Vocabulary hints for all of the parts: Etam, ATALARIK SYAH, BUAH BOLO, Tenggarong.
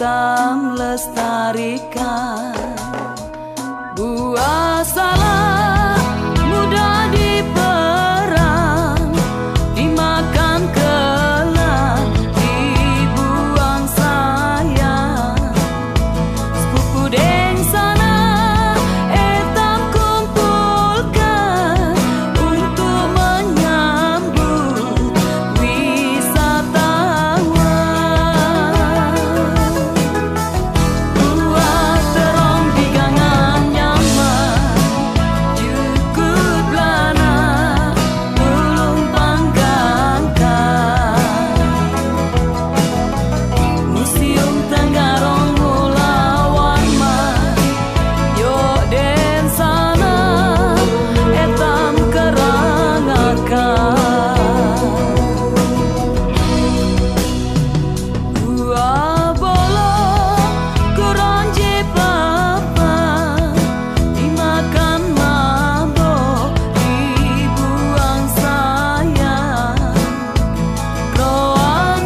Etam lestarikan buah salak mudah diperang, dimakan kelak, dibuang sayang. Sepupu deng sana Etam kumpulkan untuk menyambut wisatawan. Buah terong di gangan nyaman, cukup lana pulung panggangkan. Museum Tenggarong mulawan mah, yo den sana Etam kerangakan. Buah bolo kuronje papa, dimakan mabok, dibuang sayang. Roang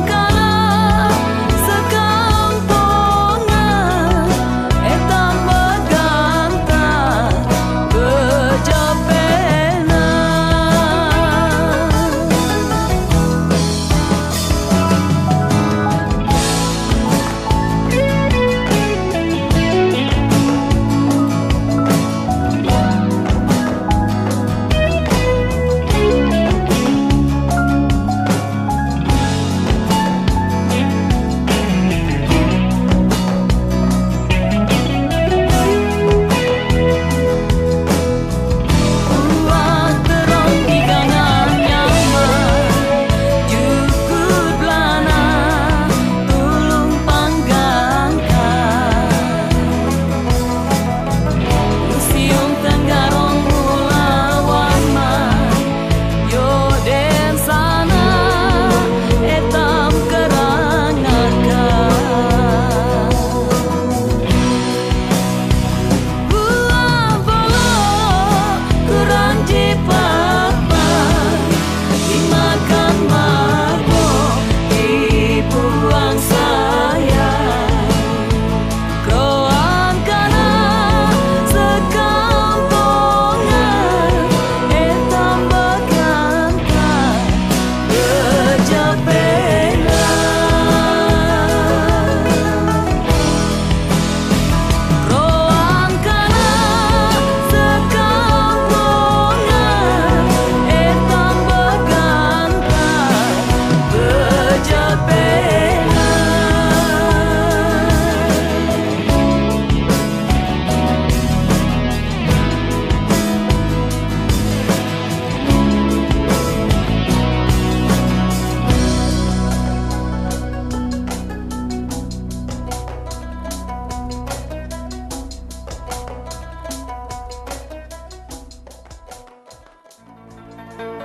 kalah sekampungan, Etam megantar kejapenan. Buah terong di gangan nyaman, cukup lana tulung panggangkan. Museum Tenggarong mulawan mah, yo den sana Etam kerangakan. Buah bolo kuronje papa, dimakan mabok, dibuang sayang. Kroan kalah sekampungan, Etam bekantar kejapenan. Roang kalah sekampungan, Etam bekantar kejapenan.